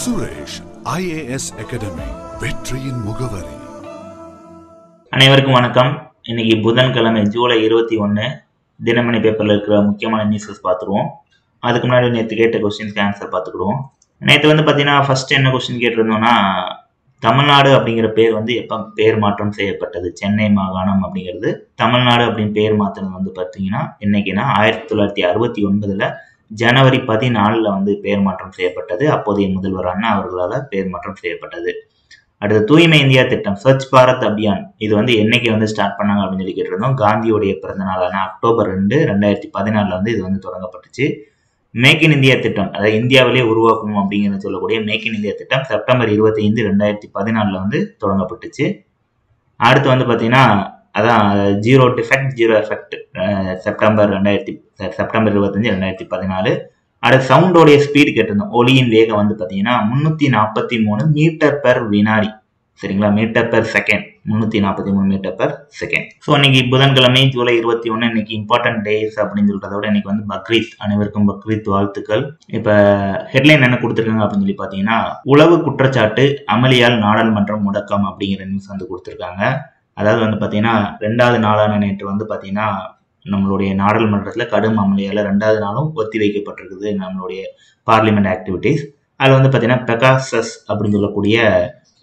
Suresh IAS Academy வெற்றியின் முகவரி. அனைவருக்கும் வணக்கம். இன்னைக்கு புதன்கிழமை ஜூலை 21 தினமணி பேப்பரில் இருக்கிற முக்கியமான நியூஸஸ் பார்த்துருவோம். அதுக்கு முன்னாடி நேற்று கேட்ட கொஸ்டின்ஸ்க்கு ஆன்சர் பார்த்துக்கிடுவோம். நேற்று வந்து பார்த்தீங்கன்னா ஃபர்ஸ்ட் என்ன கொஸ்டின் கேட்டிருந்தோம்னா, தமிழ்நாடு அப்படிங்கிற பேர் வந்து எப்போ பேர் மாற்றம் செய்யப்பட்டது? சென்னை மாகாணம் அப்படிங்கிறது தமிழ்நாடு அப்படின்னு பேர் மாற்றினது வந்து பார்த்தீங்கன்னா என்னைக்குன்னா 1969 ஜனவரி 14 வந்து பெயர் மாற்றம் செய்யப்பட்டது. அப்போதைய முதல்வர் அண்ணா அவர்களால் பெயர் மாற்றம் செய்யப்பட்டது. அடுத்து தூய்மை இந்தியா திட்டம் ஸ்வச் பாரத் அபியான் இது வந்து என்னைக்கு வந்து ஸ்டார்ட் பண்ணாங்க அப்படின்னு சொல்லி கேட்டிருந்தோம். காந்தியுடைய பிறந்த நாளான அக்டோபர் 2, 2014 வந்து இது வந்து தொடங்கப்பட்டுச்சு. மேக் இன் இந்தியா திட்டம், அதாவது இந்தியாவிலே உருவாக்கும் அப்படிங்கிறது சொல்லக்கூடிய மேக் இன் இந்தியா திட்டம் செப்டம்பர் 25, 2014 வந்து தொடங்கப்பட்டுச்சு. அடுத்து வந்து பார்த்தீங்கன்னா அதான் zero defect zero effect September 25, 2014. அடுத்து சவுண்டோடைய ஸ்பீடு கேட்டிருந்தோம். ஒலியின் வேகம் வந்து பார்த்தீங்கன்னா 343 மீட்டர் பெர் வினாடி, சரிங்களா, metre per second, 343 metre per second. So இன்னைக்கு புதன்கிழமை ஜூலை 21 இன்னைக்கு இம்பார்ட்டன்ட் டேஸ் அப்படின்னு சொல்றத விட இன்னைக்கு வந்து பக்ரீத். அனைவருக்கும் பக்ரீத் வாழ்த்துக்கள். இப்போ ஹெட்லைன் என்ன கொடுத்துருக்காங்க அப்படின்னு சொல்லி பார்த்தீங்கன்னா, உளவு குற்றச்சாட்டு அமளியால் நாடாளுமன்றம் முடக்கம் அப்படிங்கிற நியூஸ் வந்து கொடுத்துருக்காங்க. அதாவது வந்து பார்த்தீங்கன்னா 2வது நாளான நேற்று வந்து பார்த்தீங்கன்னா நம்மளுடைய நாடாளுமன்றத்தில் கடும் அமளியால் 2வது நாளும் ஒத்தி வைக்கப்பட்டிருக்குது நம்மளுடைய பார்லிமெண்ட் ஆக்டிவிட்டீஸ். அதில் வந்து பார்த்தீங்கன்னா பெகாசஸ் அப்படின்னு சொல்லக்கூடிய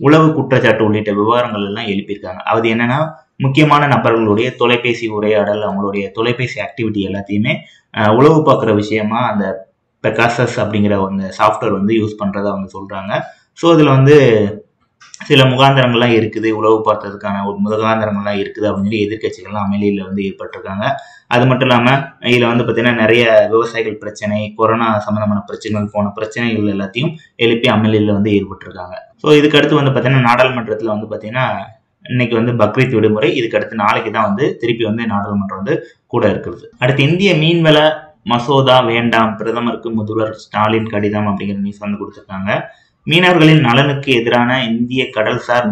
உளவு குற்றச்சாட்டு உள்ளிட்ட விவகாரங்கள் எல்லாம் எழுப்பியிருக்காங்க. அது என்னன்னா, முக்கியமான நபர்களுடைய தொலைபேசி உரையாடல், அவங்களுடைய தொலைபேசி ஆக்டிவிட்டி எல்லாத்தையுமே உளவு பார்க்குற விஷயமா அந்த பெகாசஸ் அப்படிங்கிற அந்த சாஃப்ட்வேர் வந்து யூஸ் பண்ணுறதா அவங்க சொல்கிறாங்க. ஸோ இதில் வந்து சில முகாந்திரங்கள்லாம் இருக்குது, உளவு பார்த்ததுக்கான ஒரு முகாந்திரங்கள்லாம் இருக்குது அப்படின்னு சொல்லி எதிர்கட்சிகள்லாம் அமளியில் வந்து ஏற்பட்டிருக்காங்க. அது மட்டும் இல்லாமல் இதில் வந்து பார்த்தீங்கன்னா நிறைய விவசாயிகள் பிரச்சனை, கொரோனா சம்மந்தமான பிரச்சனைகள் போன பிரச்சனைகள் எல்லாத்தையும் எழுப்பி அமளியில் வந்து ஈடுபட்டிருக்காங்க. ஸோ இதுக்கடுத்து வந்து பார்த்தீங்கன்னா நாடாளுமன்றத்தில் வந்து பார்த்தீங்கன்னா இன்னைக்கு வந்து பக்ரீத் விடுமுறை, இதுக்கடுத்து நாளைக்கு தான் வந்து திருப்பி வந்து நாடாளுமன்றம் வந்து கூட இருக்கிறது. அடுத்து இந்திய மீன்வள மசோதா வேண்டாம், பிரதமருக்கு முதல்வர் ஸ்டாலின் கடிதம் அப்படிங்கிற நியூஸ் வந்து கொடுத்துருக்காங்க. மீனவர்களின் நலனுக்கு எதிரான இந்திய கடல்சார்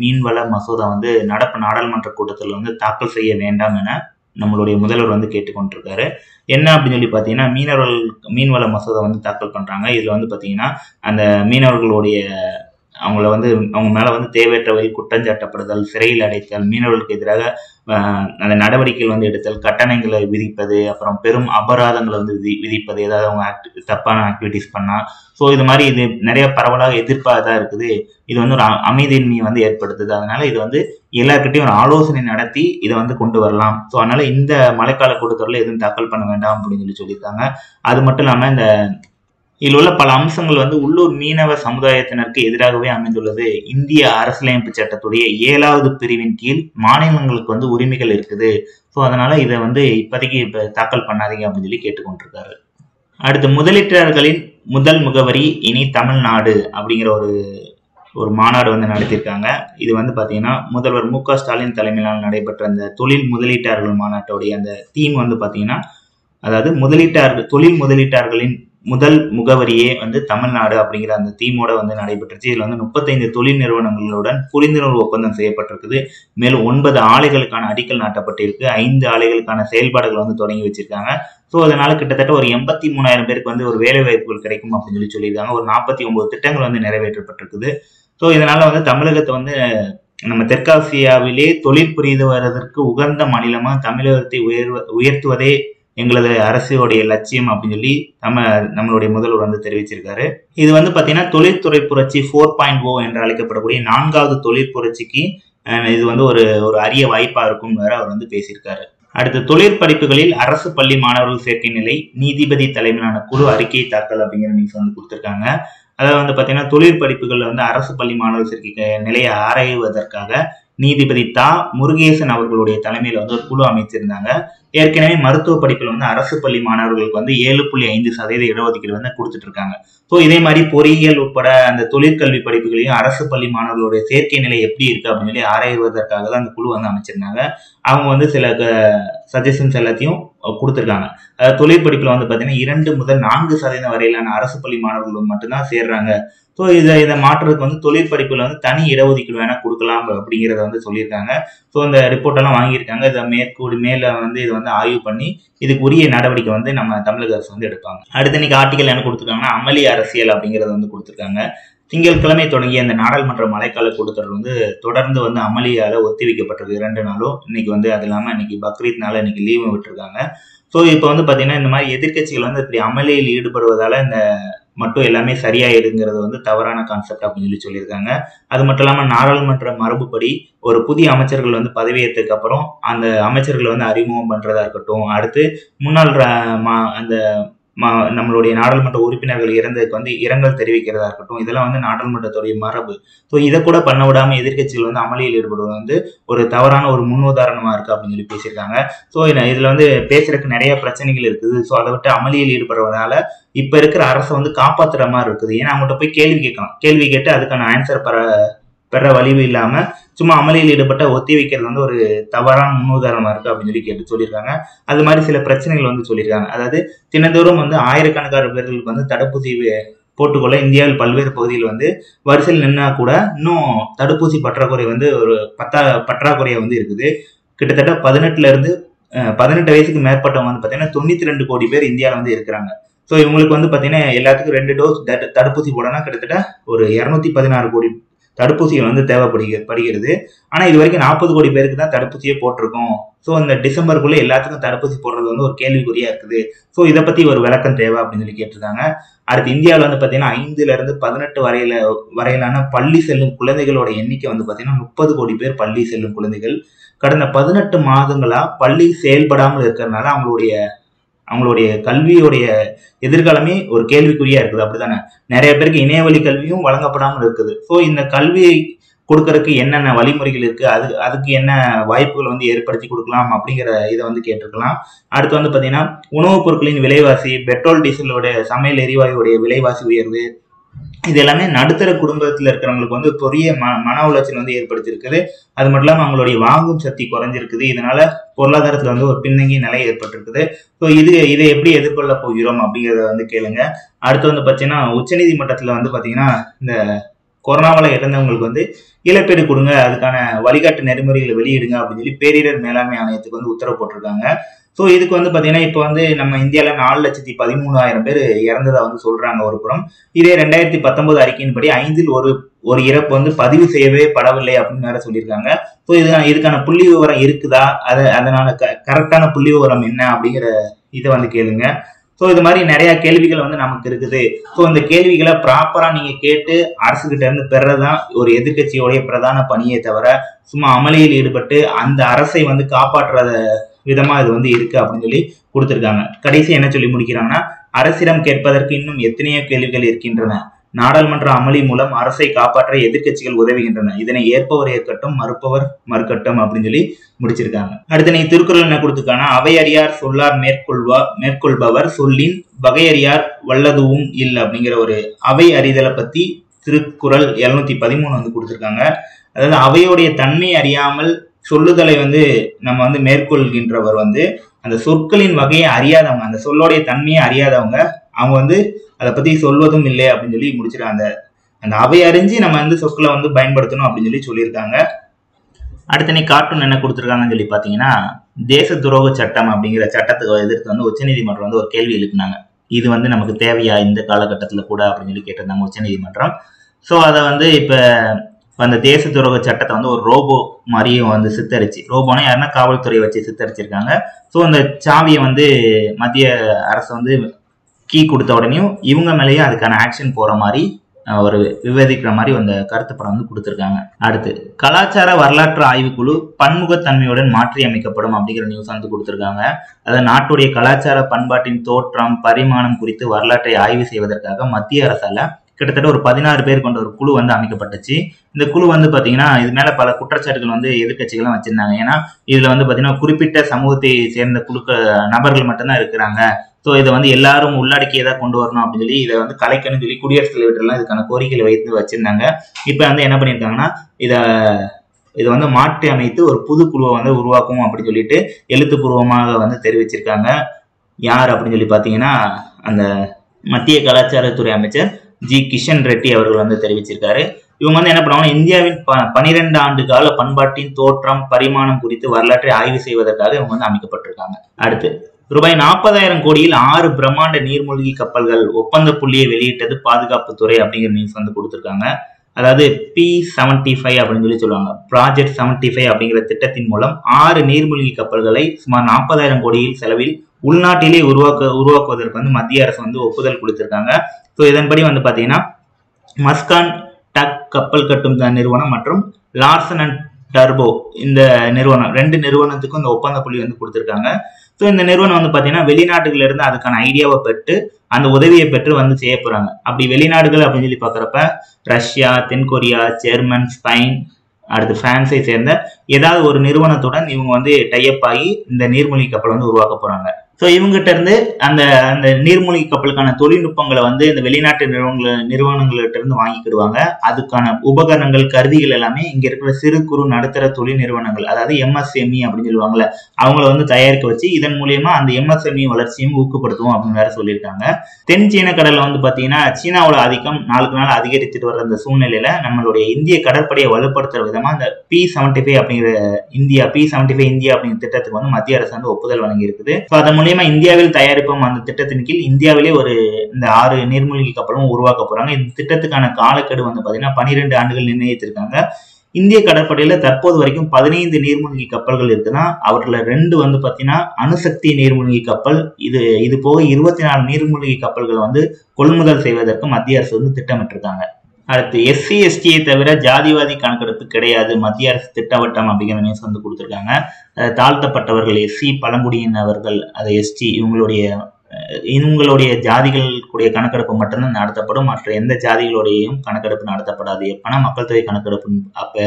மீன்வள மசோதா வந்து நடப்பு நாடாளுமன்ற கூட்டத்தில் வந்து தாக்கல் செய்ய வேண்டாம் என நம்மளுடைய முதல்வர் வந்து கேட்டுக்கொண்டிருக்காரு. என்ன அப்படின்னு சொல்லி பார்த்தீங்கன்னா, மீன்வள மசோதா வந்து தாக்கல் பண்ணுறாங்க. இதில் வந்து பார்த்தீங்கன்னா அந்த மீனவர்களுடைய அவங்க மேலே வந்து தேவையற்ற வகையில் குற்றஞ்சாட்டப்படுதல், சிறையில் அடைத்தல், மீனவர்களுக்கு எதிராக அந்த நடவடிக்கைகள் வந்து எடுத்தல், கட்டணங்களை விதிப்பது, அப்புறம் பெரும் அபராதங்களை வந்து விதிப்பது, ஏதாவது அவங்க தப்பான ஆக்டிவிட்டிஸ் பண்ணால். ஸோ இது மாதிரி இது நிறைய பரவலாக எதிர்ப்பாக இருக்குது. இது வந்து ஒரு அமைதியின்மையை வந்து ஏற்படுத்துது. அதனால இது வந்து எல்லாருக்கிட்டையும் ஒரு ஆலோசனை நடத்தி இதை வந்து கொண்டு வரலாம். ஸோ அதனால இந்த மழைக்கால கூட்டத்தொடரில் எதுவும் தாக்கல் பண்ண வேண்டாம் அப்படின்னு சொல்லியிருக்காங்க. அது மட்டும் இல்லாமல் இந்த இதில் உள்ள பல அம்சங்கள் வந்து உள்ளூர் மீனவ சமுதாயத்தினருக்கு எதிராகவே அமைந்துள்ளது. இந்திய அரசியலமைப்பு சட்டத்துடைய 7வது பிரிவின் கீழ் மாநிலங்களுக்கு வந்து உரிமைகள் இருக்குது. ஸோ அதனால இதை வந்து இப்போதைக்கு தாக்கல் பண்ணாதீங்க அப்படின்னு சொல்லி கேட்டுக்கொண்டிருக்காரு. அடுத்து முதலீட்டாளர்களின் முதல் முகவரி இனி தமிழ்நாடு அப்படிங்கிற ஒரு மாநாடு வந்து நடத்தியிருக்காங்க. இது வந்து பார்த்தீங்கன்னா முதல்வர் மு.க. ஸ்டாலின் தலைமையிலான நடைபெற்ற அந்த தொழில் முதலீட்டாளர்கள் மாநாட்டோடைய அந்த தீம் வந்து பார்த்தீங்கன்னா, அதாவது தொழில் முதலீட்டாளர்களின் முதல் முகவரியே வந்து தமிழ்நாடு அப்படிங்கிற அந்த தீமோட வந்து நடைபெற்றுச்சு. இதில் வந்து 35 தொழில் நிறுவனங்களுடன் புரிந்துணர்வு ஒப்பந்தம் செய்யப்பட்டிருக்குது. மேலும் 9 ஆலைகளுக்கான அடிக்கல் நாட்டப்பட்டிருக்கு. 5 ஆலைகளுக்கான செயல்பாடுகள் வந்து தொடங்கி வச்சிருக்காங்க. ஸோ அதனால கிட்டத்தட்ட ஒரு 83,000 பேருக்கு வந்து ஒரு வேலை வாய்ப்புகள் கிடைக்கும் அப்படின்னு சொல்லியிருக்காங்க. ஒரு 49 திட்டங்கள் வந்து நிறைவேற்றப்பட்டிருக்குது. ஸோ இதனால வந்து தமிழகத்தை வந்து நம்ம தெற்காசியாவிலே தொழில் புரிந்து வருவதற்கு உகந்த மாநிலமாக தமிழகத்தை உயர்த்துவதே எங்களது அரசுடைய லட்சியம் அப்படின்னு சொல்லி நம்மளுடைய முதல்வர் வந்து தெரிவிச்சிருக்காரு. இது வந்து பார்த்தீங்கன்னா தொழில்துறை புரட்சி 4.0 என்று அழைக்கப்படக்கூடிய 4வது தொழிற்புரட்சிக்கு இது வந்து ஒரு அரிய வாய்ப்பாக இருக்கும் வேற அவர் வந்து பேசியிருக்காரு. அடுத்து தொழிற்படிப்புகளில் அரசு பள்ளி மாணவர்கள் சேர்க்கை நிலை நீதிபதி தலைமையிலான குழு அறிக்கையை தாக்கல் அப்படிங்கிற நியூஸ் வந்து கொடுத்துருக்காங்க. அதாவது வந்து பார்த்தீங்கன்னா தொழிற்படிப்புகளில் வந்து அரசு பள்ளி மாணவர் சேர்க்கை நிலையை ஆராய்வதற்காக நீதிபதி முருகேசன் அவர்களுடைய தலைமையில் வந்து ஒரு குழு அமைச்சிருந்தாங்க. ஏற்கனவே மருத்துவ படிப்பில் வந்து அரசு பள்ளி மாணவர்களுக்கு வந்து 7.5% இடஒதுக்கீடு வந்து கொடுத்துட்டு இருக்காங்க. ஸோ இதே மாதிரி பொறியியல் உட்பட அந்த தொழிற்கல்வி படிப்புகளையும் அரசு பள்ளி மாணவர்களுடைய சேர்க்கை நிலை எப்படி இருக்கு அப்படின்னு சொல்லி ஆராய்வதற்காக தான் அந்த குழு வந்து அமைச்சிருந்தாங்க. அவங்க வந்து சில சஜஷன்ஸ் எல்லாத்தையும் கொடுத்துருக்காங்க. தொழிற்படிப்பில் வந்து பார்த்தீங்கன்னா 2 முதல் 4% வரையிலான அரசு பள்ளி மாணவர்கள் மட்டும்தான் சேர்றாங்க. ஸோ இதை மாற்றுறதுக்கு வந்து தொழிற்படிப்பில் வந்து தனி இடஒதுக்கீடு வேணால் கொடுக்கலாம் அப்படிங்கிறத வந்து சொல்லியிருக்காங்க. ஸோ இந்த ரிப்போர்ட்டெல்லாம் வாங்கியிருக்காங்க. இதை மேலே வந்து இதை வந்து ஆய்வு பண்ணி இதுக்கு உரிய நடவடிக்கை வந்து நம்ம தமிழக அரசு வந்து எடுப்பாங்க. அடுத்து இன்னைக்கு ஆர்டிகல் என்ன கொடுத்துருக்காங்கன்னா அமளி அரசியல் அப்படிங்கிறத வந்து கொடுத்துருக்காங்க. திங்கட்கிழமை தொடங்கிய அந்த நாடாளுமன்ற மழைக்கால கூட்டத்தொடர் வந்து தொடர்ந்து வந்து அமளியால் ஒத்தி வைக்கப்பட்டிருக்கு 2 நாளும். இன்னைக்கு வந்து அது இல்லாமல் இன்னைக்கு பக்ரீத்னால இன்னைக்கு லீவும் விட்டுருக்காங்க. ஸோ இப்போ வந்து பார்த்தீங்கன்னா இந்த மாதிரி எதிர்கட்சிகள் வந்து இப்படி அமளியில் ஈடுபடுவதால் இந்த மட்டும் எல்லாமே சரியாயிருங்கிறது வந்து தவறான கான்செப்ட் அப்படின்னு சொல்லியிருக்காங்க. அது மட்டும் இல்லாமல் நாடாளுமன்ற மரபுப்படி ஒரு புதிய அமைச்சர்கள் வந்து பதவியேற்றதுக்கு அப்புறம் அந்த அமைச்சர்களை வந்து அறிமுகம் பண்ணுறதா இருக்கட்டும், அடுத்து முன்னாள் அந்த நம்மளுடைய நாடாளுமன்ற உறுப்பினர்கள் இறந்ததுக்கு வந்து இரங்கல் தெரிவிக்கிறதா இருக்கட்டும், இதெல்லாம் வந்து நாடாளுமன்றத்துடைய மரபு. ஸோ இதை கூட பண்ண விடாமல் எதிர்கட்சிகள் வந்து அமளியில் ஈடுபடுவது வந்து ஒரு தவறான ஒரு முன்னுதாரணமாக இருக்குது அப்படின்னு சொல்லி பேசியிருக்காங்க. ஸோ இதில் வந்து பேசுறதுக்கு நிறைய பிரச்சனைகள் இருக்குது. ஸோ அதை விட்டு அமளியில் ஈடுபடுறதுனால இப்போ இருக்கிற அரசை வந்து காப்பாற்றுற மாதிரி இருக்குது. ஏன்னா அவங்ககிட்ட போய் கேள்வி கேட்கலாம், கேள்வி கேட்டு அதுக்கான ஆன்சர் பெற வலிவு இல்லாமல் சும்மா அமளியில் ஈடுபட்ட ஒத்தி வைக்கிறது வந்து ஒரு தவறான முன்னுதாரணமாக இருக்குது அப்படின்னு சொல்லி சொல்லியிருக்காங்க. அது மாதிரி சில பிரச்சனைகள் வந்து சொல்லியிருக்காங்க. அதாவது தினந்தோறும் வந்து ஆயிரக்கணக்கான பேர்களுக்கு வந்து தடுப்பூசி போட்டுக்கொள்ள இந்தியாவில் பல்வேறு பகுதியில் வந்து வரிசையில் நின்னா கூட இன்னும் தடுப்பூசி பற்றாக்குறை வந்து ஒரு பற்றாக்குறையாக வந்து இருக்குது. கிட்டத்தட்ட 18 வயசுக்கு மேற்பட்டவங்க வந்து பார்த்தீங்கன்னா 92 கோடி பேர் இந்தியாவில் வந்து இருக்கிறாங்க. ஸோ இவங்களுக்கு வந்து பார்த்தீங்கன்னா எல்லாத்துக்கும் 2 டோஸ் தடுப்பூசி போடனா கிட்டத்தட்ட ஒரு 216 கோடி தடுப்பூசிகள் வந்து தேவைப்படுகிறது. ஆனால் இது வரைக்கும் 40 கோடி பேருக்கு தான் தடுப்பூசியே போட்டிருக்கோம். ஸோ இந்த டிசம்பருக்குள்ளே எல்லாத்துக்கும் தடுப்பூசி போடுறது வந்து ஒரு கேள்விக்குறியாக இருக்குது. ஸோ இதை பற்றி ஒரு விளக்கம் தேவை அப்படின்னு சொல்லி கேட்டிருக்காங்க. அடுத்து இந்தியாவில் வந்து பார்த்தீங்கன்னா 5லேருந்து 18 வரையிலான பள்ளி செல்லும் குழந்தைகளோட எண்ணிக்கை வந்து பார்த்தீங்கன்னா 30 கோடி பேர் பள்ளி செல்லும் குழந்தைகள் கடந்த 18 மாதங்களாக பள்ளி செயல்படாமல் இருக்கிறதுனால அவங்களுடைய கல்வியோடைய எதிர்காலமே ஒரு கேள்விக்குறியா இருக்குது. அப்படித்தானே நிறைய பேருக்கு இணையவழி கல்வியும் வழங்கப்படாமல் இருக்குது. ஸோ இந்த கல்வியை கொடுக்கறதுக்கு என்னென்ன வழிமுறைகள் இருக்குது, அதுக்கு என்ன வாய்ப்புகள் வந்து ஏற்படுத்தி கொடுக்கலாம் அப்படிங்கிற இதை வந்து கேட்டிருக்கலாம். அடுத்து வந்து பார்த்தீங்கன்னா உணவுப் பொருட்களின் விலைவாசி, பெட்ரோல் டீசலோடைய சமையல் எரிவாயுடைய விலைவாசி உயர்வு, இது எல்லாமே நடுத்தர குடும்பத்தில் இருக்கிறவங்களுக்கு வந்து பெரிய மன உளைச்சல் வந்து ஏற்படுத்தியிருக்குது. அது மட்டும் இல்லாமல் அவங்களுடைய வாங்கும் சக்தி குறைஞ்சிருக்குது. இதனால பொருளாதாரத்தில் வந்து ஒரு பின்தங்கிய நிலை ஏற்பட்டிருக்குது. ஸோ இதை எப்படி எதிர்கொள்ள போகிறோம் அப்படிங்கிறத வந்து கேளுங்க. அடுத்து வந்து பார்த்தீங்கன்னா உச்சநீதிமன்றத்தில் வந்து பார்த்தீங்கன்னா இந்த கொரோனாவில் இறந்தவங்களுக்கு வந்து இழப்பீடு கொடுங்க, அதுக்கான வழிகாட்டு நெறிமுறைகளை வெளியிடுங்க அப்படின்னு சொல்லி பேரிடர் மேலாண்மை ஆணையத்துக்கு வந்து உத்தரவு போட்டிருக்காங்க. ஸோ இதுக்கு வந்து பார்த்தீங்கன்னா இப்போ வந்து நம்ம இந்தியாவில் 4,13,000 பேர் இறந்ததாக வந்து சொல்கிறாங்க ஒரு புறம். இதே 2019 அறிக்கையின்படி 5ல் ஒரு இறப்பு வந்து பதிவு செய்யவே படவில்லை அப்படின்னு வேற சொல்லியிருக்காங்க. ஸோ இதுக்கான புள்ளி விவரம் இருக்குதா, அதனால கரெக்டான புள்ளி விவரம் என்ன அப்படிங்கிற இதை வந்து கேளுங்க. ஸோ இது மாதிரி நிறையா கேள்விகள் வந்து நமக்கு இருக்குது. ஸோ இந்த கேள்விகளை ப்ராப்பராக நீங்கள் கேட்டு அரசுகிட்ட இருந்து பெறதான் ஒரு எதிர்கட்சியோடைய பிரதான பணியை தவிர சும்மா அமளியில் ஈடுபட்டு அந்த அரசை வந்து காப்பாற்றுறத விதமாக இது வந்து இருக்குது அப்படின்னு சொல்லி கொடுத்துருக்காங்க. கடைசி என்ன சொல்லி முடிக்கிறாங்கன்னா அரசிடம் கேட்பதற்கு இன்னும் எத்தனையோ கேள்விகள் இருக்கின்றன. நாடாளுமன்ற அமளி மூலம் அரசை காப்பாற்ற எதிர்கட்சிகள் உதவுகின்றன. இதனை ஏற்பவர் ஏற்கட்டும், மறுப்பவர் மறுக்கட்டும் அப்படின்னு சொல்லி முடிச்சிருக்காங்க. அடுத்து நீங்க திருக்குறள் என்ன கொடுத்துருக்காங்கன்னா அவையறியார் சொல்லார் மேற்கொள்பவர் சொல்லின் வகையறியார் வல்லதுவும் இல்லை அப்படிங்கிற ஒரு அவை அறிதலை பத்தி திருக்குறள் 713 வந்து கொடுத்துருக்காங்க. அதாவது அவையோடைய தன்மை அறியாமல் சொல்லுதலை வந்து நம்ம வந்து மேற்கொள்கின்றவர் வந்து அந்த சொற்களின் வகையை அறியாதவங்க, அந்த சொல்லோடைய தன்மையை அறியாதவங்க, அவங்க வந்து அதை பற்றி சொல்வதும் இல்லை அப்படின்னு சொல்லி முடிச்சிருக்காங்க. அந்த அவை அறிஞ்சு நம்ம வந்து சொற்களை வந்து பயன்படுத்தணும் அப்படின்னு சொல்லி சொல்லியிருக்காங்க. அடுத்தனே கார்ட்டூன் என்ன கொடுத்துருக்காங்கன்னு சொல்லி பார்த்தீங்கன்னா தேச துரோக சட்டம் அப்படிங்கிற சட்டத்துக்கு எதிர்த்து வந்து உச்சநீதிமன்றம் வந்து ஒரு கேள்வி எழுப்பினாங்க. இது வந்து நமக்கு தேவையா இந்த காலகட்டத்தில் கூட அப்படின்னு சொல்லி கேட்டிருந்தாங்க உச்சநீதிமன்றம். ஸோ அதை வந்து இப்போ அந்த தேச துரோக சட்டத்தை வந்து ஒரு ரோபோ மாதிரியும் வந்து சித்தரிச்சு, ரோபோனா யாருன்னா காவல்துறையை வச்சு சித்தரிச்சிருக்காங்க. ஸோ அந்த சாவியை வந்து மத்திய அரசு வந்து கீ கொடுத்த உடனேயும் இவங்க மேலேயும் அதுக்கான ஆக்ஷன் போகிற மாதிரி ஒரு விவாதிக்கிற மாதிரி அந்த கருத்துப்படம் வந்து கொடுத்துருக்காங்க. அடுத்து கலாச்சார வரலாற்று ஆய்வுக்குழு பன்முகத்தன்மையுடன் மாற்றி அமைக்கப்படும் அப்படிங்கிற நியூஸ் வந்து கொடுத்துருக்காங்க. அதாவது நாட்டுடைய கலாச்சார பண்பாட்டின் தோற்றம் பரிமாணம் குறித்து வரலாற்றை ஆய்வு செய்வதற்காக மத்திய அரசால் கிட்டத்தட்ட ஒரு 16 பேர் கொண்ட ஒரு குழு வந்து அமைக்கப்பட்டுச்சு. இந்த குழு வந்து பார்த்தீங்கன்னா இது மேலே பல குற்றச்சாட்டுகள் வந்து எதிர்கட்சிகள்லாம் வச்சுருந்தாங்க. ஏன்னா இதில் வந்து பார்த்தீங்கன்னா குறிப்பிட்ட சமூகத்தை சேர்ந்த நபர்கள் மட்டும்தான் இருக்கிறாங்க. ஸோ இதை வந்து எல்லாரும் உள்ளடக்கியதா கொண்டு வரணும் அப்படின்னு சொல்லி இதை வந்து கலைக்கணும்னு சொல்லி குடியரசுத் தலைவர்கள்லாம் இதுக்கான கோரிக்கைகளை வைத்து வச்சுருந்தாங்க. இப்போ வந்து என்ன பண்ணியிருக்காங்கன்னா இதை இது வந்து மாற்றி அமைத்து ஒரு புது குழுவை வந்து உருவாக்கும் அப்படின்னு சொல்லிட்டு எழுத்துப்பூர்வமாக வந்து தெரிவிச்சிருக்காங்க. யார் அப்படின்னு சொல்லி பார்த்தீங்கன்னா அந்த மத்திய கலாச்சாரத்துறை அமைச்சர் ஜி கிஷன் ரெட்டி அவர்கள் வந்து தெரிவிச்சிருக்காரு. இவங்க வந்து என்ன பண்ணுவாங்கன்னா இந்தியாவின் 12 ஆண்டு கால பண்பாட்டின் தோற்றம் பரிமாணம் குறித்து வரலாற்றை ஆய்வு செய்வதற்காக இவங்க வந்து அமைக்கப்பட்டிருக்காங்க. அடுத்து ரூபாய் 40,000 கோடியில் 6 பிரம்மாண்ட நீர்மூழ்கி கப்பல்கள் ஒப்பந்த புள்ளியை வெளியிட்டது பாதுகாப்புத்துறை அப்படிங்கிற நியூஸ் வந்து கொடுத்துருக்காங்க. அதாவது P75 அப்படின்னு சொல்லி சொல்லுவாங்க, ப்ராஜெக்ட் 75 அப்படிங்கிற திட்டத்தின் மூலம் 6 நீர்மூழ்கி கப்பல்களை சுமார் 40,000 கோடியில் செலவில் உள்நாட்டிலே உருவாக்குவதற்கு வந்து மத்திய அரசு வந்து ஒப்புதல் கொடுத்திருக்காங்க. ஸோ இதன்படி வந்து பார்த்தீங்கன்னா மஸ்கான் டக் கப்பல் கட்டும் நிறுவனம் மற்றும் லார்சன் அண்ட் டர்போ இந்த நிறுவனம் 2 நிறுவனத்துக்கும் இந்த ஒப்பந்த புள்ளி வந்து கொடுத்துருக்காங்க. ஸோ இந்த நிறுவனம் வந்து பார்த்தீங்கன்னா வெளிநாடுகளிலிருந்து அதுக்கான ஐடியாவை பெற்று அந்த உதவியை பெற்று வந்து செய்ய போகிறாங்க. அப்படி வெளிநாடுகள் அப்படின்னு சொல்லி பார்க்குறப்ப ரஷ்யா, தென்கொரியா, ஜெர்மன், ஸ்பெயின், அடுத்து பிரான்ஸை சேர்ந்த ஏதாவது ஒரு நிறுவனத்துடன் இவங்க வந்து டைப் ஆகி இந்த நீர்மூழ்கி கப்பல் வந்து உருவாக்க போகிறாங்க. ஸோ இவங்ககிட்ட இருந்து அந்த நீர்மூழ்கி கப்பலுக்கான தொழில்நுட்பங்களை வந்து இந்த வெளிநாட்டு நிறுவனங்கள்கிட்ட இருந்து வாங்கிக்கிடுவாங்க. அதுக்கான உபகரணங்கள், கருவிகள் எல்லாமே இங்கே இருக்கிற சிறு குறு நடுத்தர தொழில் நிறுவனங்கள், அதாவது MSME அப்படின்னு சொல்லுவாங்கல்ல, அவங்கள வந்து தயாரிக்க வச்சு இதன் மூலியமா அந்த MSME வளர்ச்சியும் ஊக்கப்படுத்துவோம் அப்படின்னு வேற சொல்லியிருக்காங்க. தென் சீன கடலில் வந்து பார்த்தீங்கன்னா சீனாவோட ஆதிக்கம் நாளுக்கு நாள் அதிகரித்துட்டு வர அந்த சூழ்நிலையில நம்மளுடைய இந்திய கடற்படையை வலுப்படுத்துற விதமா அந்த P75 அப்படிங்கிற P75 இந்தியா அப்படிங்கிற திட்டத்துக்கு வந்து மத்திய அரசு வந்து ஒப்புதல் வழங்கியிருக்குது. ஸோ அதன் மூலியமா இந்தியாவில் தயாரிப்போம் அந்த திட்டத்தின் கீழ் இந்தியாவிலே இந்த 6 நீர்மூழ்கி கப்பலும் உருவாக்க போறாங்க. இந்த திட்டத்துக்கான காலக்கெடு வந்து பாத்தீங்கன்னா 12 ஆண்டுகள் நிர்ணயித்திருக்காங்க. இந்திய கடற்படையில தற்போது வரைக்கும் 15 நீர்மூழ்கி கப்பல்கள் இருக்குன்னா அவர்கள 2 வந்து பாத்தீங்கன்னா அணுசக்தி நீர்மூழ்கி கப்பல், இது போக 24 நீர்மூழ்கி கப்பல்கள் வந்து கொள்முதல் செய்வதற்கு மத்திய அரசு வந்து திட்டமிட்டிருக்காங்க. அடுத்து SC/STயை தவிர ஜாதிவாதி கணக்கெடுப்பு கிடையாது மத்திய அரசு திட்டவட்டம் அப்படிங்கிற நியூஸ் வந்து கொடுத்துருக்காங்க. தாழ்த்தப்பட்டவர்கள் SC, பழங்குடியினவர்கள் அது ST, இவங்களுடைய ஜாதிகளுடைய கணக்கெடுப்பு மட்டும்தான் நடத்தப்படும். மற்ற எந்த ஜாதிகளுடையும் கணக்கெடுப்பு நடத்தப்படாது. எப்பனா மக்கள் தொகை கணக்கெடுப்பு அப்போ.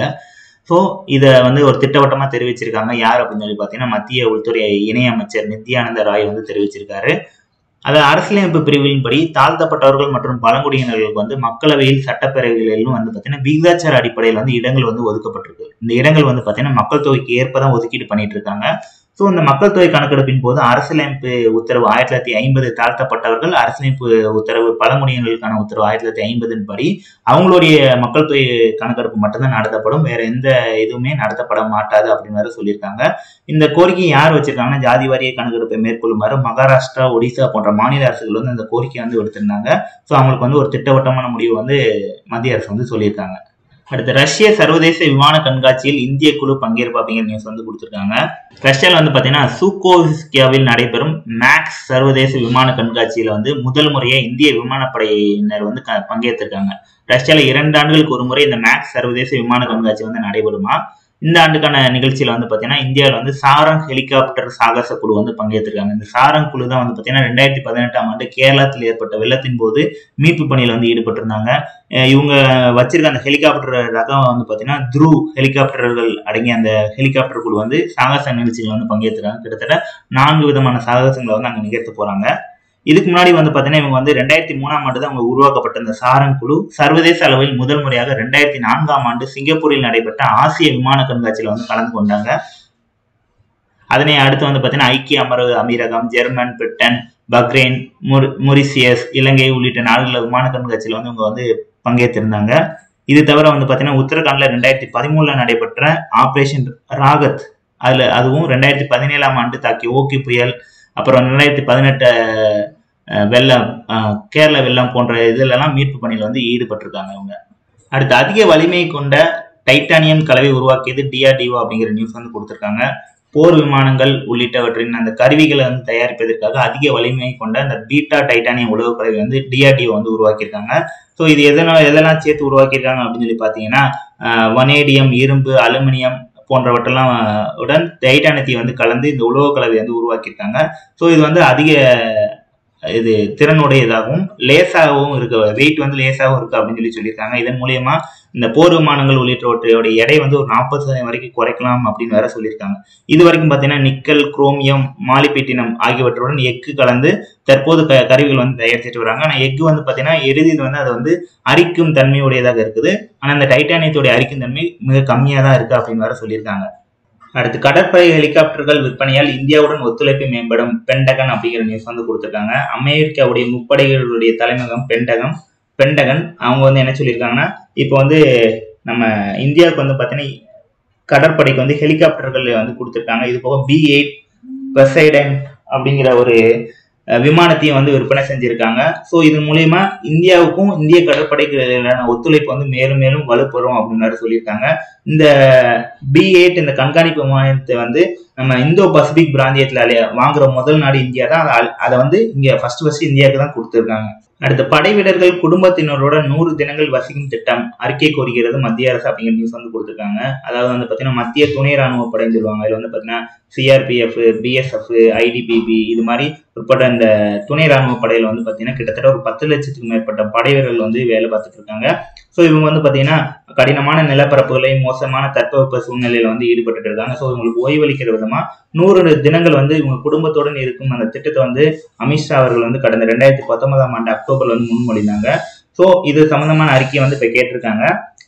ஸோ இதை வந்து ஒரு திட்டவட்டமாக தெரிவிச்சிருக்காங்க. யார் அப்படின்னு சொல்லி பார்த்தீங்கன்னா மத்திய உள்துறை இணையமைச்சர் நித்யானந்த ராய் வந்து தெரிவிச்சிருக்காரு. அது அரசியலமைப்பு பிரிவின்படி தாழ்த்தப்பட்டவர்கள் மற்றும் பழங்குடியினர்களுக்கு வந்து மக்களவையில், சட்டப்பேரவைகளிலும் வந்து பார்த்தீங்கன்னா விகிதாச்சார அடிப்படையில் வந்து இடங்கள் வந்து ஒதுக்கப்பட்டிருக்கு. இந்த இடங்கள் வந்து பார்த்தீங்கன்னா மக்கள் தொகைக்கு ஏற்பதான் ஒதுக்கீடு பண்ணிட்டு இருக்காங்க. ஸோ இந்த மக்கள் தொகை கணக்கெடுப்பின் போது அரசியலமைப்பு உத்தரவு 1950 தாழ்த்தப்பட்டவர்கள், அரசியலமைப்பு உத்தரவு பழங்குடியினர்களுக்கான உத்தரவு 1950-ன் படி அவங்களுடைய மக்கள் தொகை கணக்கெடுப்பு மட்டும்தான் நடத்தப்படும். வேற எந்த இதுவுமே நடத்தப்பட மாட்டாது அப்படின்னு வேற சொல்லியிருக்காங்க. இந்த கோரிக்கையை யார் வச்சிருக்காங்கன்னா ஜாதி வாரிய கணக்கெடுப்பை மேற்கொள்ளுமாறு மகாராஷ்டிரா, ஒடிசா போன்ற மாநில அரசுகள் வந்து அந்த கோரிக்கையை வந்து விடுத்திருந்தாங்க. ஸோ அவங்களுக்கு வந்து ஒரு திட்டவட்டமான முடிவு வந்து மத்திய அரசு வந்து சொல்லியிருக்காங்க. அடுத்து ரஷ்ய சர்வதேச விமான கண்காட்சியில் இந்திய குழு பங்கேற்பு அப்படிங்கிற நியூஸ் வந்து கொடுத்துருக்காங்க. ரஷ்யாவில் வந்து பார்த்தீங்கன்னா சூகோவிஸ்கியாவில் நடைபெறும் மேக்ஸ் சர்வதேச விமான கண்காட்சியில் வந்து முதல் முறையாக இந்திய விமானப்படையினர் வந்து பங்கேற்றிருக்காங்க. ரஷ்யாவில் 2 ஆண்டுகளுக்கு ஒரு முறை இந்த மேக்ஸ் சர்வதேச விமான கண்காட்சி வந்து நடைபெறுமா. இந்த ஆண்டுக்கான நிகழ்ச்சியில் வந்து பார்த்தீங்கன்னா இந்தியாவில் வந்து சாரங் ஹெலிகாப்டர் சாகச குழு வந்து பங்கேற்றிருக்காங்க. இந்த சாரங் குழு தான் வந்து பார்த்தீங்கன்னா 2018-ஆம் ஆண்டு கேரளத்தில் ஏற்பட்ட வெள்ளத்தின் போது மீட்பு பணியில் வந்து ஈடுபட்டிருந்தாங்க. இவங்க வச்சிருக்க அந்த ஹெலிகாப்டர் ரகம் வந்து பார்த்தீங்கன்னா த்ரூ ஹெலிகாப்டர்கள் அடங்கிய அந்த ஹெலிகாப்டர் குழு வந்து சாகச நிகழ்ச்சிகள் வந்து பங்கேற்றிருக்காங்க. கிட்டத்தட்ட 4 விதமான சாகசங்களை வந்து அங்கே நிகழ்த்த போறாங்க. இதுக்கு முன்னாடி வந்து பார்த்தீங்கன்னா இவங்க வந்து 2003-ஆம் ஆண்டு தான் அவங்க உருவாக்கப்பட்ட இந்த சாரங் குழு சர்வதேச அளவில் முதல் முறையாக 2004-ஆம் ஆண்டு சிங்கப்பூரில் நடைபெற்ற ஆசிய விமான கண்காட்சியில் வந்து கலந்து கொண்டாங்க. அதனை அடுத்து வந்து பார்த்தீங்கன்னா ஐக்கிய அமீரகம், German, Britain, Bahrain, Mauritius, Ilangai உள்ளிட்ட நாடுகளில் விமான கண்காட்சியில் வந்து இவங்க வந்து பங்கேற்றிருந்தாங்க. இது தவிர வந்து பார்த்தீங்கன்னா உத்தரகாண்ட்ல 2013-ல் நடைபெற்ற ஆப்ரேஷன் ராகத், அதுவும் 2017-ஆம் ஆண்டு தாக்கிய ஓகி புயல், அப்புறம் 2018 வெள்ளம், கேரள வெள்ளம் போன்ற இதுலலாம் மீட்பு பணியில் வந்து ஈடுபட்டிருக்காங்க இவங்க. அடுத்து அதிக வலிமை கொண்ட டைட்டானியம் கலவை உருவாக்கியது DRDO அப்படிங்கிற நியூஸ் வந்து கொடுத்துருக்காங்க. போர் விமானங்கள் உள்ளிட்டவற்றின் அந்த கருவிகளை வந்து தயாரிப்பதற்காக அதிக வலிமை கொண்ட அந்த பீட்டா டைட்டானியம் உலோகக் கலவை வந்து DRDO வந்து உருவாக்கியிருக்காங்க. ஸோ இது எதெல்லாம் சேர்த்து உருவாக்கியிருக்காங்க அப்படின்னு சொல்லி பார்த்தீங்கன்னா வனேடியம், இரும்பு, அலுமினியம் போன்றவற்றெல்லாம் உடன் டைட்டானியத்தை வந்து கலந்து இந்த உலோக கலவை வந்து உருவாக்கியிருக்காங்க. ஸோ இது வந்து அதிக இது திறனுடையதாகவும் லேசாகவும் இருக்கு, வெயிட் வந்து லேசாகவும் இருக்கு அப்படின்னு சொல்லியிருக்காங்க. இதன் மூலியமா இந்த போர் விமானங்கள் உள்ளிட்டவற்றையோட எடை வந்து ஒரு 40% வரைக்கும் குறைக்கலாம் அப்படின்னு வேற சொல்லியிருக்காங்க. இது வரைக்கும் பார்த்தீங்கன்னா நிக்கல், குரோமியம், மாலிபெட்டினம் ஆகியவற்றுடன் எஃகு கலந்து தற்போது கருவிகள் வந்து தயாரிச்சுட்டு வராங்க. ஆனால் எஃகு வந்து பார்த்தீங்கன்னா எளிதில் வந்து அது வந்து அரிக்கும் தன்மையுடையதாக இருக்குது. ஆனால் அந்த டைட்டானியத்தோடைய அரிக்கும் தன்மை மிக கம்மியாக தான் இருக்குது அப்படின்னு வேற சொல்லியிருக்காங்க. அடுத்து, கடற்படை ஹெலிகாப்டர்கள் விற்பனையால் இந்தியாவுடன் ஒத்துழைப்பு மேம்படும் பென்டகன் அப்படிங்கிற நியூஸ் வந்து கொடுத்துருக்காங்க. அமெரிக்காவுடைய முப்படைகளுடைய தலைமையகம் பென்டகன் அவங்க வந்து என்ன சொல்லியிருக்காங்கன்னா, இப்போ வந்து நம்ம இந்தியாவுக்கு வந்து பார்த்தீங்கன்னா கடற்படைக்கு வந்து ஹெலிகாப்டர்கள் வந்து கொடுத்துருக்காங்க. இது போக B8 பொசைடன் அப்படிங்கிற ஒரு விமானத்தையும் வந்து விற்பனை செஞ்சுருக்காங்க. ஸோ இதன் மூலயமா இந்தியாவுக்கும் இந்திய கடற்படைக்கான ஒத்துழைப்பு வந்து மேலும் மேலும் வலுப்பெறும் அப்படின்னு சொல்லியிருக்காங்க. இந்த B8 இந்த கண்காணிப்பு விமானத்தை வந்து நம்ம இந்தோ பசிபிக் பிராந்தியத்தில் வாங்குற முதல் நாடு இந்தியா தான். அதை வந்து இங்கே ஃபர்ஸ்ட் இந்தியாவுக்கு தான் கொடுத்துருக்காங்க. அடுத்த, படை வீரர்கள் குடும்பத்தினரோட 100 தினங்கள் வசிக்கும் திட்டம் அறிக்கை கோருகிறது மத்திய அரசு அப்படிங்கிற நியூஸ் வந்து கொடுத்துருக்காங்க. அதாவது வந்து பார்த்தீங்கன்னா மத்திய துணை ராணுவ படைன்னு சொல்லுவாங்க. இதில் வந்து பார்த்தீங்கன்னா CRPF, BSF, IDBP இது மாதிரி உட்பட்ட இந்த துணை ராணுவ படையில் வந்து பார்த்தீங்கன்னா கிட்டத்தட்ட ஒரு 10 லட்சத்துக்கு மேற்பட்ட படை வீரர்கள் வந்து வேலை பார்த்துட்டு இருக்காங்க. ஸோ இவங்க வந்து பார்த்தீங்கன்னா கடினமான நிலப்பரப்புகளையும் மோசமான தட்பவெப்ப சூழ்நிலையில வந்து ஈடுபட்டு இருக்காங்க. ஸோ இவங்களுக்கு ஓய்வளிக்கிற விதமா 100 தினங்கள் வந்து இவங்க குடும்பத்துடன் இருக்கும் அந்த திட்டத்தை வந்து அமித்ஷா அவர்கள் வந்து கடந்த 2019ஆம் ஆண்டு அக்டோபர்ல வந்து முன்மொழிந்தாங்க. ஸோ இது சம்பந்தமான அறிக்கையை வந்து இப்போ கேட்டிருக்காங்க.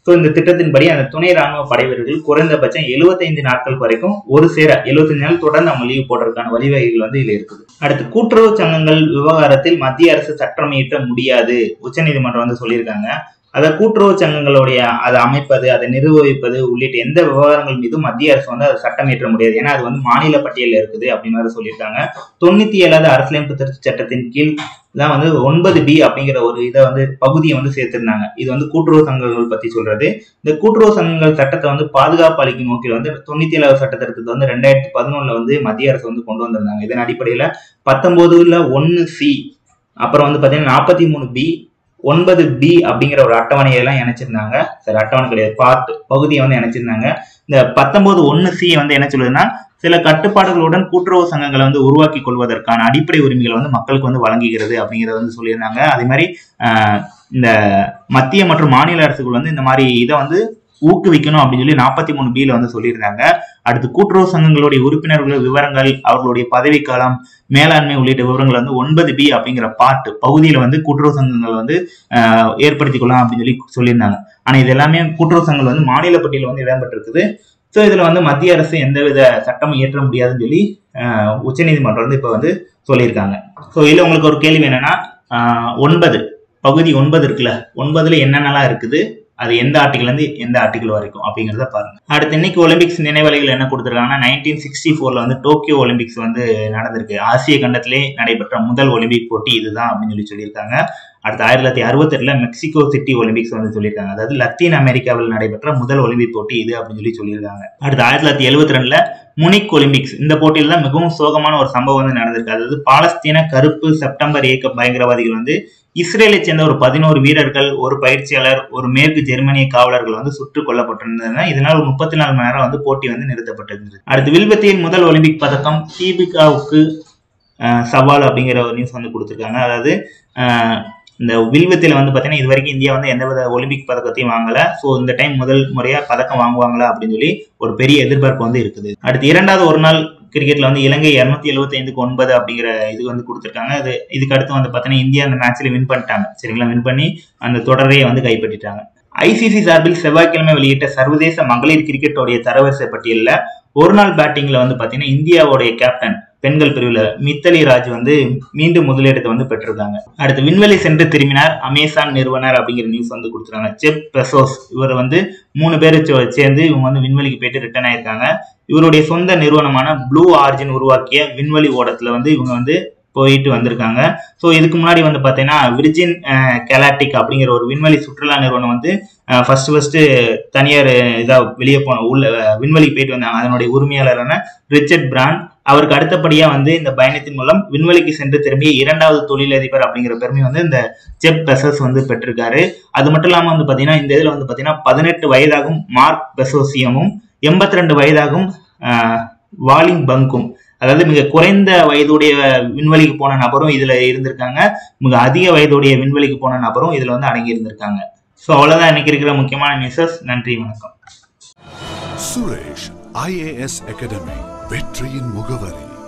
ஸோ இந்த திட்டத்தின்படி அந்த துணை ராணுவ படை வீரர்கள் குறைந்தபட்சம் 75 நாட்கள் வரைக்கும் ஒரு சேர 75 நாள் தொடர்ந்து அவங்க லீவு போடுறதுக்கான வழிவகைகள் வந்து இதில் இருக்குது. அடுத்து, கூட்டுறவு சங்கங்கள் விவகாரத்தில் மத்திய அரசு சட்டம் இயற்ற முடியாது உச்சநீதிமன்றம் வந்து சொல்லியிருக்காங்க. அதை கூட்டுறவு சங்கங்களுடைய அதை அமைப்பது, அதை நிர்வகிப்பது உள்ளிட்ட எந்த விவகாரங்கள் மீதும் மத்திய அரசு வந்து அதை சட்டம் இயற்ற முடியாது. ஏன்னா அது வந்து மாநில பட்டியலில் இருக்குது அப்படின்னு வேற சொல்லியிருக்காங்க. 97ஆவது அரசியலமைப்பு திருத்த சட்டத்தின் கீழ் தான் வந்து 9B அப்படிங்கிற ஒரு இதை வந்து பகுதியை வந்து சேர்த்திருந்தாங்க. இது வந்து கூட்டுறவு சங்கங்கள் பத்தி சொல்றது. இந்த கூட்டுறவு சங்கங்கள் சட்டத்தை வந்து பாதுகாப்பு அளிக்கும் நோக்கில் வந்து 97ஆவது சட்ட திருத்தத்தை வந்து 2011 வந்து மத்திய அரசு வந்து கொண்டு வந்திருந்தாங்க. இதன் அடிப்படையில 19C, அப்புறம் வந்து பாத்தீங்கன்னா 43B, 9B அப்படிங்கிற ஒரு அட்டவணையெல்லாம் இணைச்சிருந்தாங்க. சரி, அட்டவணை கிடையாது, பார்ட் பகுதியை வந்து இணைச்சிருந்தாங்க. இந்த 19(1)C வந்து என்ன சொல்லுதுன்னா, சில கட்டுப்பாடுகளுடன் கூட்டுறவு சங்கங்களை வந்து உருவாக்கி கொள்வதற்கான அடிப்படை உரிமைகளை வந்து மக்களுக்கு வந்து வழங்குகிறது அப்படிங்கிறத வந்து சொல்லியிருந்தாங்க. அதே மாதிரி இந்த மத்திய மற்றும் மாநில அரசுகள் வந்து இந்த மாதிரி இதை வந்து ஊக்குவிக்கணும் அப்படின்னு சொல்லி 43B வந்து சொல்லியிருந்தாங்க. அடுத்து, கூட்டுறவு சங்கங்களுடைய உறுப்பினர்கள் விவரங்கள், அவர்களுடைய பதவிக்காலம், மேலாண்மை உள்ளிட்ட விவரங்கள் வந்து 9B அப்படிங்கிற பார்ட் பகுதியில வந்து கூட்டுறவு சங்கங்கள் வந்து ஏற்படுத்திக் கொள்ளலாம் அப்படின்னு சொல்லி சொல்லியிருந்தாங்க. ஆனா இது எல்லாமே கூட்டுறவு சங்கங்கள் வந்து மாநில பட்டியல வந்து இடம்பெற்றிருக்குது. ஸோ இதுல வந்து மத்திய அரசு எந்தவித சட்டமும் இயற்ற முடியாதுன்னு சொல்லி உச்சநீதிமன்றம் வந்து இப்போ வந்து சொல்லியிருக்காங்க. ஸோ இதுல உங்களுக்கு ஒரு கேள்வி என்னன்னா, 9 பகுதி 9 இருக்குல்ல, 9ல என்னென்னலாம் இருக்குது, அது எந்த ஆர்டிகிள் இருந்து எந்த ஆர்டிகிள் வரைக்கும் அப்படிங்கிறத பாருங்க. அடுத்து, இன்னைக்கு ஒலிம்பிக்ஸ் நினைவலைகள் என்ன கொடுத்துருக்காங்கன்னா, 1964 வந்து டோக்கியோ ஒலிம்பிக்ஸ் வந்து நடந்திருக்கு. ஆசிய கண்டத்திலே நடைபெற்ற முதல் ஒலிம்பிக் போட்டி இதுதான் அப்படின்னு சொல்லி சொல்லியிருக்காங்க. அடுத்து, 1968 மெக்சிகோ சிட்டி ஒலிம்பிக்ஸ் வந்து சொல்லியிருக்காங்க. அதாவது லத்தீன் அமெரிக்காவில் நடைபெற்ற முதல் ஒலிம்பிக் போட்டி இது அப்படின்னு சொல்லி சொல்லியிருக்காங்க. அடுத்து, 1972 முனிக் ஒலிம்பிக்ஸ். இந்த போட்டியில் தான் மிகவும் சோகமான ஒரு சம்பவம் வந்து நடந்திருக்கு. அதாவது பாலஸ்தீன கருப்பு செப்டம்பர் இயக்க பயங்கரவாதிகள் வந்து இஸ்ரேலை சேர்ந்த ஒரு 14 வீரர்கள், ஒரு பயிற்சியாளர், ஒரு மேற்கு ஜெர்மனிய காவலர்கள் வந்து சுட்டுக் கொல்லப்பட்டிருந்ததுன்னா இதனால் 34 மணி நேரம் வந்து போட்டி வந்து நிறுத்தப்பட்டிருந்தது. அடுத்து, வில்வித்தையின் முதல் ஒலிம்பிக் பதக்கம் தீபிகாவுக்கு சவால் அப்படிங்கிற ஒரு நியூஸ் வந்து கொடுத்துருக்காங்க. அதாவது இந்த வில்வித்தையில வந்து பார்த்தீங்கன்னா இது வரைக்கும் இந்தியா வந்து எந்தவித ஒலிம்பிக் பதக்கத்தையும் வாங்கலை. ஸோ இந்த டைம் முதல் முறையாக பதக்கம் வாங்குவாங்களா அப்படின்னு சொல்லி ஒரு பெரிய எதிர்பார்ப்பு வந்து இருக்குது. அடுத்து, 2வது ஒரு நாள் கிரிக்கெட்ல வந்து இலங்கை 275க்கு 9 அப்படிங்கிற இது வந்து கொடுத்துருக்காங்க. அது இதுக்கு அடுத்து வந்து பார்த்தீங்கன்னா இந்தியா அந்த மேட்ச்ல வின் பண்ணிட்டாங்க. சரிங்களா, வின் பண்ணி அந்த தொடரையே வந்து கைப்பற்றிட்டாங்க. ICC சார்பில் செவ்வாய்க்கிழமை வெளியிட்ட சர்வதேச மகளிர் கிரிக்கெட்டோடைய தரவரிசை பட்டியலில் ஒரு நாள் பேட்டிங்ல வந்து பார்த்தீங்கன்னா இந்தியாவுடைய கேப்டன் பெண்கள் பிரிவில் மித்தலி ராஜ் வந்து மீண்டும் முதலிடத்தை வந்து பெற்றிருக்காங்க. அடுத்து, விண்வெளி சென்று திரும்பினார் அமேசான் நிறுவனர் அப்படிங்கிற நியூஸ் வந்து கொடுத்துருக்காங்க. ஜெப் பெசோஸ் இவர் வந்து 3 பேரை சேர்ந்து இவங்க வந்து விண்வெளிக்கு போயிட்டு ரிட்டர்ன் ஆயிருக்காங்க. இவருடைய சொந்த நிறுவனமான ப்ளூ ஆரிஜின் உருவாக்கிய விண்வெளி ஓடத்துல வந்து இவங்க வந்து போயிட்டு வந்திருக்காங்க. ஸோ இதுக்கு முன்னாடி வந்து பார்த்தீங்கன்னா விர்ஜின் கேலாட்டிக் அப்படிங்கிற ஒரு விண்வெளி சுற்றுலா நிறுவனம் வந்து ஃபர்ஸ்ட் தனியார் இதாக வெளியே போன உள்ள விண்வெளிக்கு போயிட்டு வந்தாங்க. அதனுடைய உரிமையாளரான ரிச்சர்ட் பிரான் அவருக்கு அடுத்தபடியா வந்து இந்த பயணத்தின் மூலம் விண்வெளிக்கு சென்று திரும்பிய 2வது தொழிலதிபர் அப்படிங்கிற பெருமை வந்து இந்த ஜெப் பெசோஸ் வந்து பெற்றிருக்காரு. அது மட்டும் இல்லாமல் வந்து பார்த்தீங்கன்னா இந்த இதில் வந்து பார்த்தீங்கன்னா 18 வயதாகும் மார்க் பெசோசியமும் 82 வயதாகும் வாலிங் பங்கும், அதாவது மிக குறைந்த வயதுடைய விண்வெளிக்கு போன நபரும் இதுல இருந்திருக்காங்க, மிக அதிக வயதுடைய விண்வெளிக்கு போன நபரும் இதுல வந்து அடங்கி இருந்திருக்காங்க. So, all of that Nantri Suresh IAS Academy, Vetri in Mugavari.